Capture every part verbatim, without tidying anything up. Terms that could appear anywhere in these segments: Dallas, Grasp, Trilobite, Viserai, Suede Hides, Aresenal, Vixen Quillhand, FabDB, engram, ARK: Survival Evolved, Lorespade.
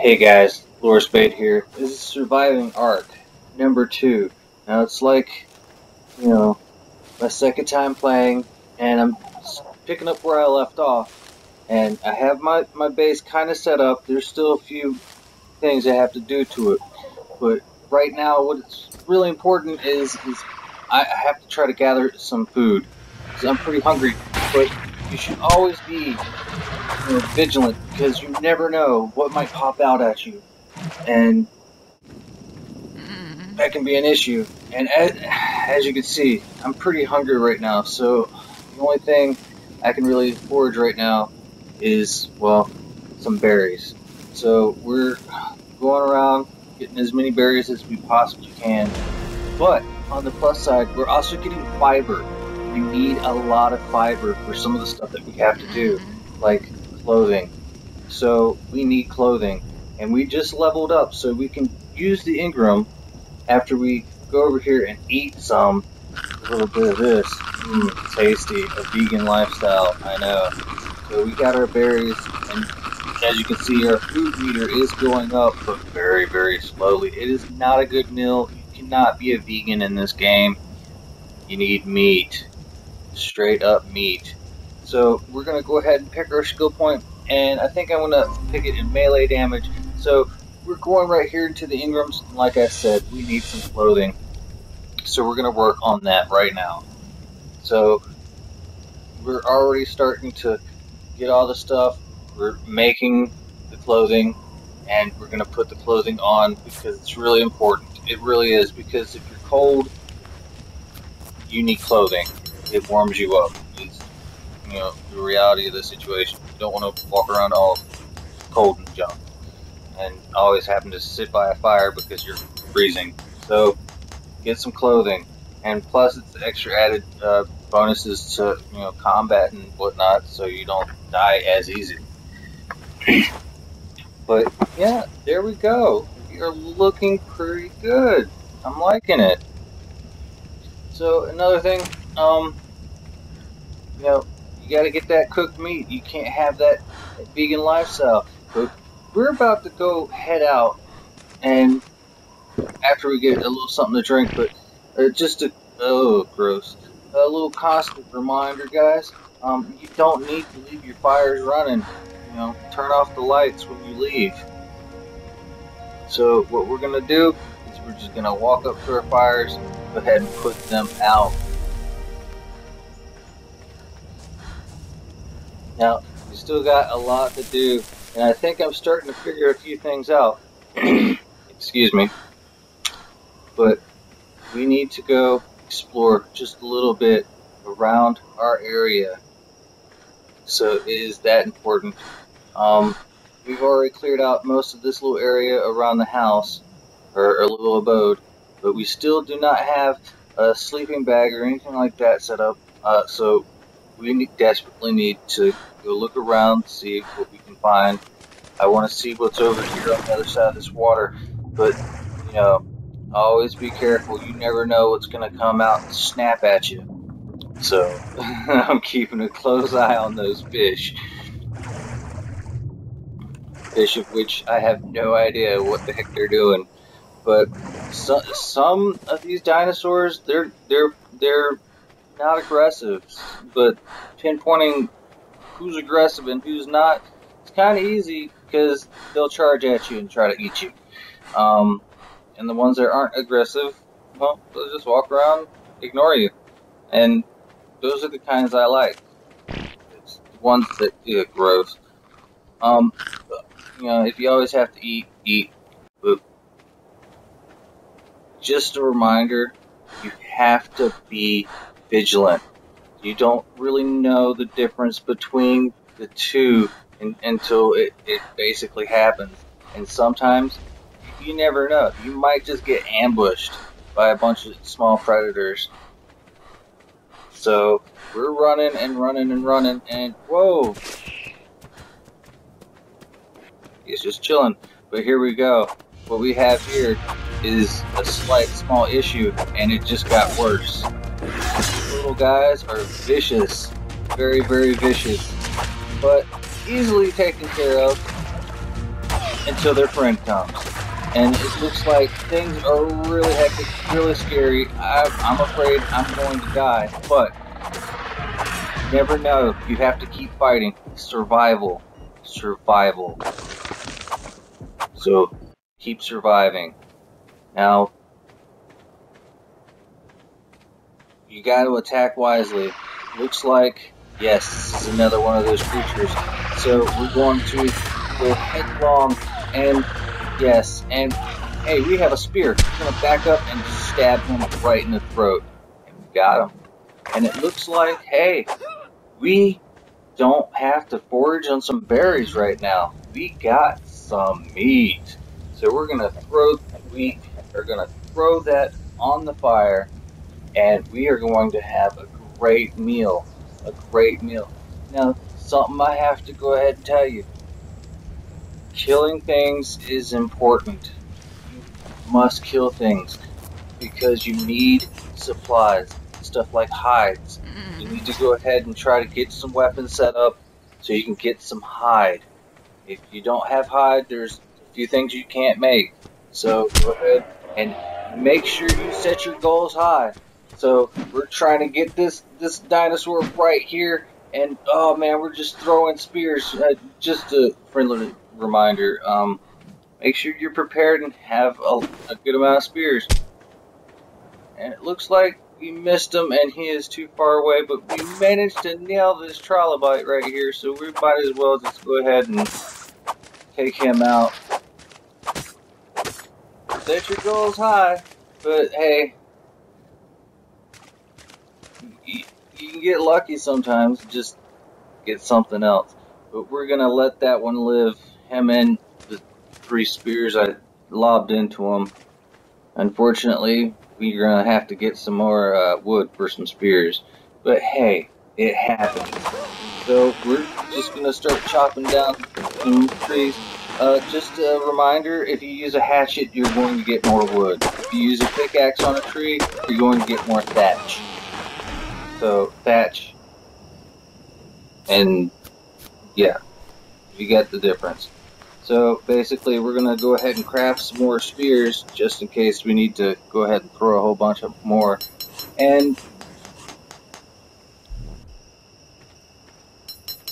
Hey guys, Lorespade here. This is Surviving ARK, number two. Now it's like, you know, my second time playing, and I'm picking up where I left off. And I have my, my base kind of set up. There's still a few things I have to do to it. But right now, what's really important is, is I have to try to gather some food. Because I'm pretty hungry, but you should always be vigilant, because you never know what might pop out at you, and that can be an issue. And as, as you can see, I'm pretty hungry right now, so the only thing I can really forage right now is, well, some berries. So we're going around getting as many berries as we possibly can, but on the plus side, we're also getting fiber. We need a lot of fiber for some of the stuff that we have to do, like clothing. So we need clothing, and we just leveled up so we can use the engram after we go over here and eat some a little bit of this. Mm, tasty, a vegan lifestyle, I know. So we got our berries, and as you can see, our food meter is going up, but very, very slowly. It is not a good meal. You cannot be a vegan in this game. You need meat, straight up meat. So we're going to go ahead and pick our skill point, and I think I'm going to pick it in melee damage. So we're going right here to the engrams. Like I said, we need some clothing, so we're going to work on that right now. So we're already starting to get all the stuff. We're making the clothing, and we're going to put the clothing on because it's really important. It really is, because if you're cold, you need clothing. It warms you up. It's, you know, the reality of the situation. You don't want to walk around all cold and junk, and always happen to sit by a fire because you're freezing. So get some clothing, and plus it's extra added uh, bonuses to, you know, combat and whatnot, so you don't die as easily. But yeah, there we go. We are looking pretty good. I'm liking it. So another thing, um, you know, you got to get that cooked meat. You can't have that vegan lifestyle. But we're about to go head out, and after we get a little something to drink, but uh, just a oh gross, a little constant reminder, guys. Um, you don't need to leave your fires running. You know, turn off the lights when you leave. So what we're gonna do is we're just gonna walk up to our fires. Go ahead and put them out. Now, we still got a lot to do, and I think I'm starting to figure a few things out. Excuse me. But we need to go explore just a little bit around our area. So it is that important. Um, we've already cleared out most of this little area around the house, or, or little abode. But we still do not have a sleeping bag or anything like that set up, uh, so we need, desperately need to go look around, see what we can find. I want to see what's over here on the other side of this water, but, you know, always be careful. You never know what's going to come out and snap at you. So, I'm keeping a close eye on those fish. Fish of which I have no idea what the heck they're doing. But so, some of these dinosaurs, they're they're they're not aggressive. But pinpointing who's aggressive and who's not, it's kind of easy because they'll charge at you and try to eat you. Um, and the ones that aren't aggressive, well, they'll just walk around, ignore you. And those are the kinds I like. It's the ones that are gross. Um, you know, if you always have to eat, eat. But just a reminder, you have to be vigilant. You don't really know the difference between the two in, until it, it basically happens. And sometimes, you never know. You might just get ambushed by a bunch of small predators. So, we're running and running and running and, whoa! He's just chilling. But here we go. What we have here is a slight small issue, and it just got worse. These little guys are vicious, very very vicious, but easily taken care of. until their friend comes. And it looks like things are really hectic, really scary. I, I'm afraid I'm going to die, but you never know. You have to keep fighting. Survival. Survival. So, keep surviving. Now, you got to attack wisely. Looks like, yes, this is another one of those creatures. So, we're going to go headlong and, yes, and, hey, we have a spear. We're going to back up and stab him right in the throat. And we got him. And it looks like, hey, we don't have to forage on some berries right now. We got some meat. So we're going to throw we are going to throw that on the fire, and we are going to have a great meal. A great meal. Now, something I have to go ahead and tell you. Killing things is important. You must kill things because you need supplies. Stuff like hides. You need to go ahead and try to get some weapons set up so you can get some hide. If you don't have hide, there's a few things you can't make. So go ahead and make sure you set your goals high. So we're trying to get this this dinosaur right here, and oh man, we're just throwing spears. Uh, just a friendly reminder, um, make sure you're prepared and have a, a good amount of spears. And it looks like we missed him and he is too far away, but we managed to nail this Trilobite right here, so we might as well just go ahead and take him out. Set your goals high, but hey, you, you can get lucky sometimes, just get something else. But we're going to let that one live, him and the three spears I lobbed into him. Unfortunately, we're going to have to get some more uh, wood for some spears. But hey, it happens. So we're just going to start chopping down some trees. Uh, just a reminder, if you use a hatchet, you're going to get more wood. If you use a pickaxe on a tree, you're going to get more thatch. So, thatch. And, yeah. You get the difference. So basically we're going to go ahead and craft some more spears just in case we need to go ahead and throw a whole bunch of more. And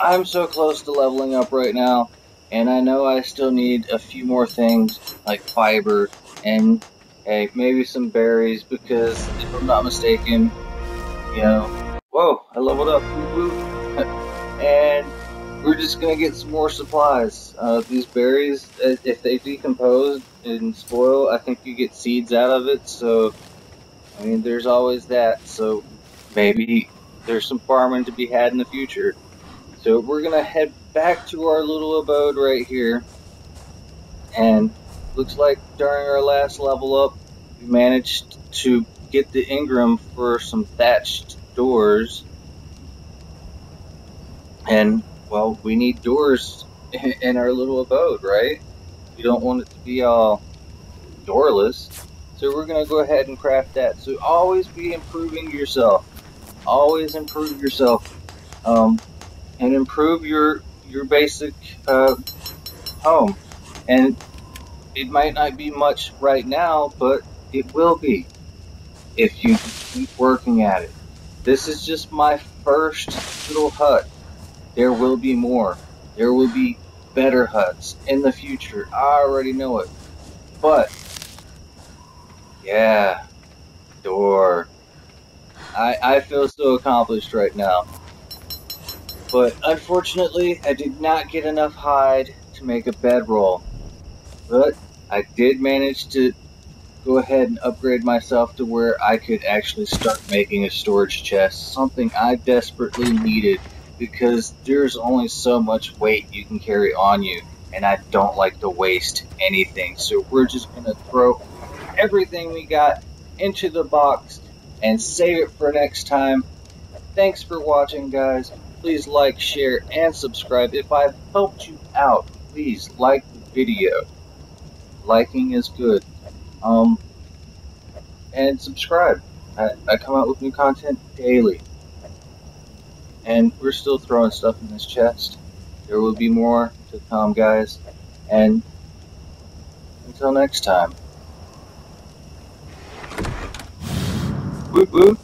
I'm so close to leveling up right now, and I know I still need a few more things like fiber and hey, maybe some berries, because if I'm not mistaken, you know, whoa, I leveled up, woo woo. And we're just going to get some more supplies. Uh, these berries, if they decompose and spoil, I think you get seeds out of it. So, I mean, there's always that. So, maybe there's some farming to be had in the future. So, we're going to head back to our little abode right here. And looks like during our last level up, we managed to get the engram for some thatched doors. And well, we need doors in our little abode, right? We don't want it to be all doorless. So we're going to go ahead and craft that. So always be improving yourself. Always improve yourself. Um, and improve your your basic uh, home. And it might not be much right now, but it will be if you keep working at it. This is just my first little hut. There will be more. There will be better huts in the future. I already know it. But, yeah, door. I, I feel so accomplished right now. But, unfortunately, I did not get enough hide to make a bedroll. But, I did manage to go ahead and upgrade myself to where I could actually start making a storage chest. Something I desperately needed, because there's only so much weight you can carry on you, and I don't like to waste anything. So we're just going to throw everything we got into the box and save it for next time. Thanks for watching, guys. Please like, share, and subscribe. If I've helped you out, please like the video. Liking is good. Um, and subscribe. I, I come out with new content daily. And we're still throwing stuff in this chest. There will be more to come, guys. And Until next time. Whoop whoop.